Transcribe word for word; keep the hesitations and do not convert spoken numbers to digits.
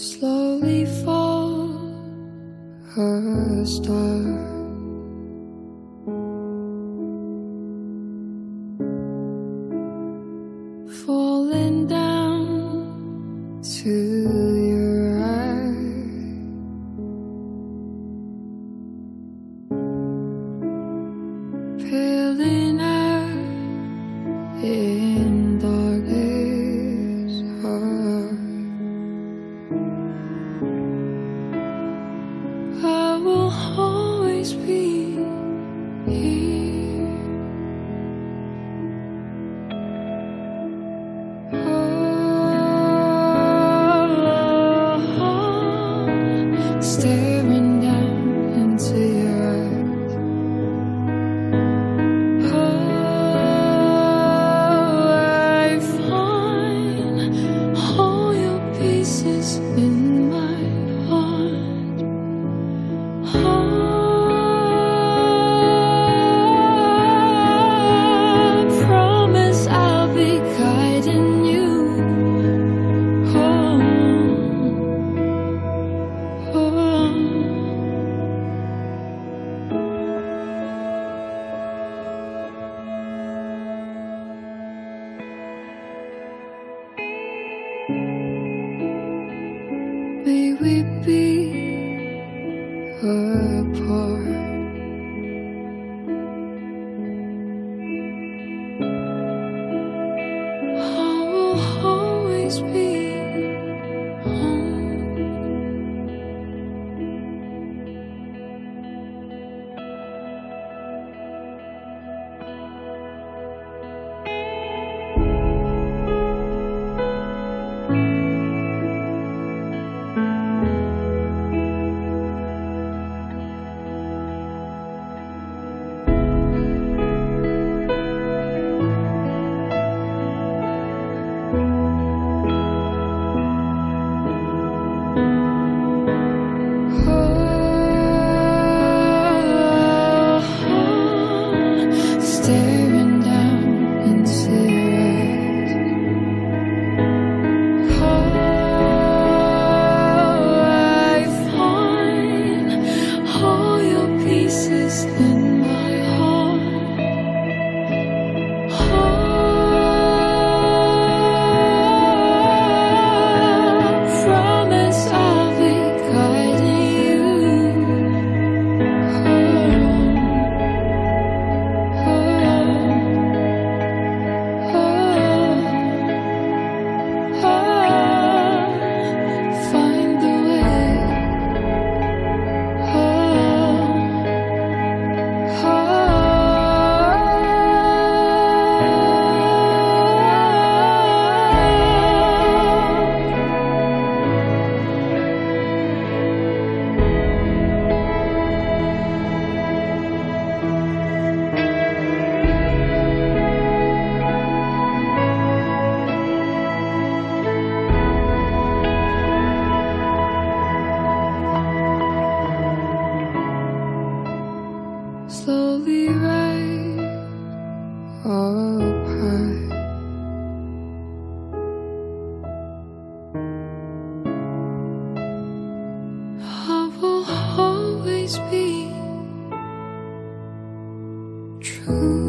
slowly fall her star. Falling down to your eye, peeling out in dark days hard. I will always be here. Oh, staring down into your eyes. Oh, I find all your pieces in my heart. I promise I'll be guiding you home, home. May we be apart. I will always be staring down into your eyes. Oh, I find all your pieces in my heart. Oh, I promise I'll be guiding you home. Oh, slowly rise up high. I will always be true.